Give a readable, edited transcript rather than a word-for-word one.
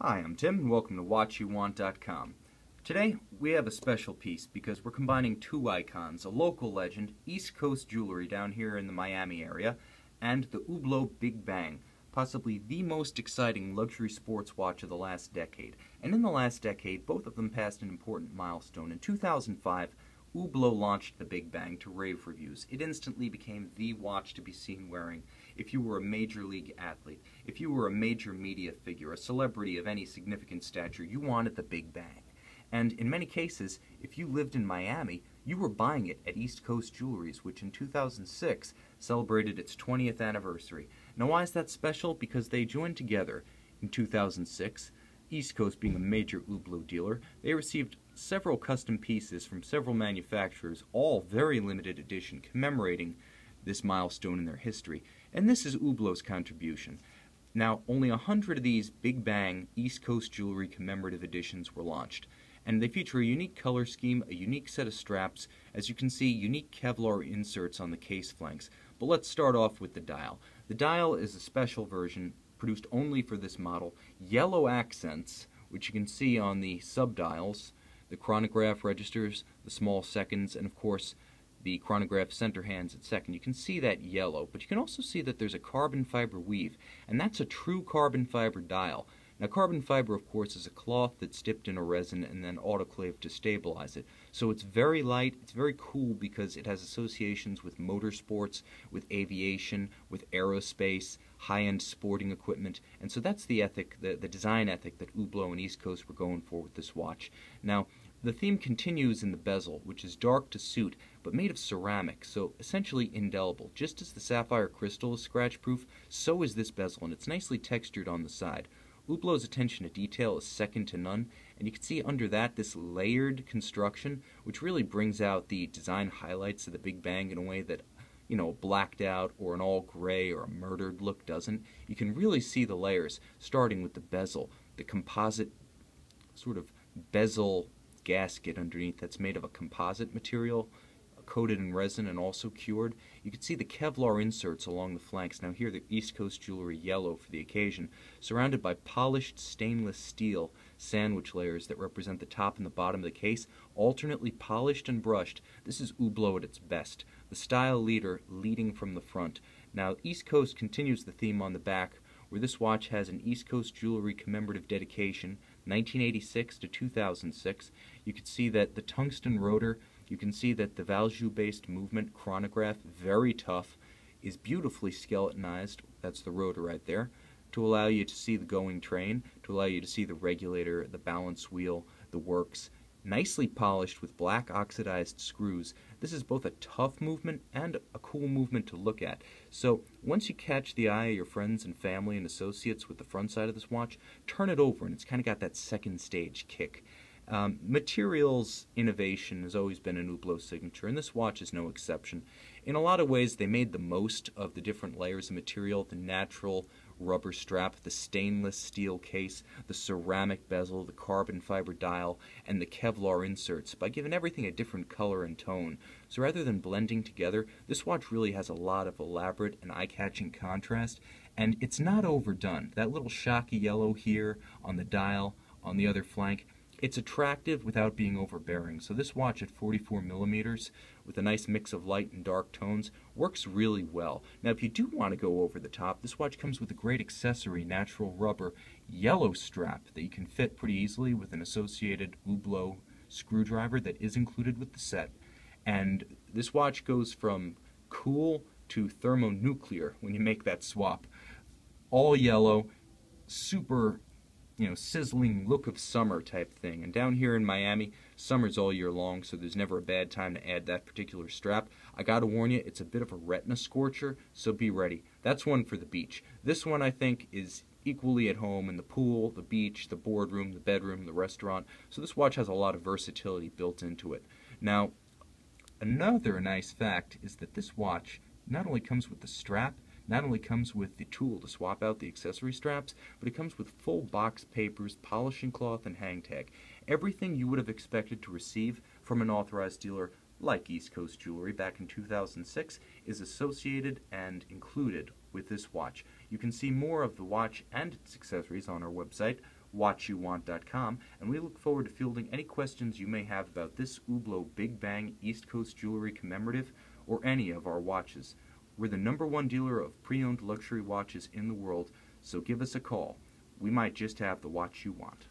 Hi, I'm Tim and welcome to WatchYouWant.com. Today we have a special piece because we're combining two icons, a local legend, East Coast Jewelry down here in the Miami area, and the Hublot Big Bang, possibly the most exciting luxury sports watch of the last decade. And in the last decade, both of them passed an important milestone. In 2005, Hublot launched the Big Bang to rave reviews. It instantly became the watch to be seen wearing if you were a major league athlete, if you were a major media figure, a celebrity of any significant stature, you wanted the Big Bang. And in many cases, if you lived in Miami, you were buying it at East Coast Jewelry's, which in 2006 celebrated its 20th anniversary. Now why is that special? Because they joined together in 2006, East Coast being a major Hublot dealer. They received several custom pieces from several manufacturers, all very limited edition, commemorating this milestone in their history. And this is Hublot's contribution. Now, only 100 of these Big Bang East Coast Jewelry commemorative editions were launched. And they feature a unique color scheme, a unique set of straps, as you can see, unique Kevlar inserts on the case flanks. But let's start off with the dial. The dial is a special version produced only for this model. Yellow accents, which you can see on the subdials, the chronograph registers, the small seconds, and of course the chronograph center hands at second. You can see that yellow, but you can also see that there's a carbon fiber weave, and that's a true carbon fiber dial. Now carbon fiber, of course, is a cloth that's dipped in a resin and then autoclaved to stabilize it. So it's very light, it's very cool because it has associations with motorsports, with aviation, with aerospace, high-end sporting equipment, and so that's the ethic, the design ethic that Hublot and East Coast were going for with this watch. Now, the theme continues in the bezel, which is dark to suit, but made of ceramic, so essentially indelible. Just as the sapphire crystal is scratch-proof, so is this bezel, and it's nicely textured on the side. Hublot's attention to detail is second to none, and you can see under that this layered construction, which really brings out the design highlights of the Big Bang in a way that, you know, blacked out or an all gray or a murdered look doesn't. You can really see the layers, starting with the bezel, the composite sort of bezel gasket underneath that's made of a composite material, coated in resin and also cured. You can see the Kevlar inserts along the flanks, now here the East Coast Jewelry yellow for the occasion, surrounded by polished stainless steel sandwich layers that represent the top and the bottom of the case, alternately polished and brushed. This is Hublot at its best, the style leader leading from the front. Now East Coast continues the theme on the back, where this watch has an East Coast Jewelry commemorative dedication, 1986 to 2006. You can see that the tungsten rotor, you can see that the Valjoux based movement chronograph, very tough, is beautifully skeletonized, that's the rotor right there, to allow you to see the going train, to allow you to see the regulator, the balance wheel, the works, nicely polished with black oxidized screws. This is both a tough movement and a cool movement to look at. So once you catch the eye of your friends and family and associates with the front side of this watch, turn it over and it's kind of got that second stage kick. Materials innovation has always been an Hublot signature, and this watch is no exception. In a lot of ways, they made the most of the different layers of material, the natural rubber strap, the stainless steel case, the ceramic bezel, the carbon fiber dial, and the Kevlar inserts by giving everything a different color and tone. So rather than blending together, this watch really has a lot of elaborate and eye-catching contrast, and it's not overdone. That little shocky yellow here on the dial, on the other flank, it's attractive without being overbearing, so this watch at 44mm with a nice mix of light and dark tones works really well. Now if you do want to go over the top, this watch comes with a great accessory, natural rubber yellow strap that you can fit pretty easily with an associated Hublot screwdriver that is included with the set. And this watch goes from cool to thermonuclear when you make that swap. All yellow, super, you know, sizzling look of summer type thing. And down here in Miami, summer's all year long, so there's never a bad time to add that particular strap. I gotta warn you, it's a bit of a retina scorcher, so be ready. That's one for the beach. This one, I think, is equally at home in the pool, the beach, the boardroom, the bedroom, the restaurant. So this watch has a lot of versatility built into it. Now, another nice fact is that this watch not only comes with the strap, not only comes with the tool to swap out the accessory straps, but it comes with full box papers, polishing cloth, and hang tag. Everything you would have expected to receive from an authorized dealer like East Coast Jewelry back in 2006 is associated and included with this watch. You can see more of the watch and its accessories on our website, WatchYouWant.com, and we look forward to fielding any questions you may have about this Hublot Big Bang East Coast Jewelry commemorative or any of our watches. We're the #1 dealer of pre-owned luxury watches in the world, so give us a call. We might just have the watch you want.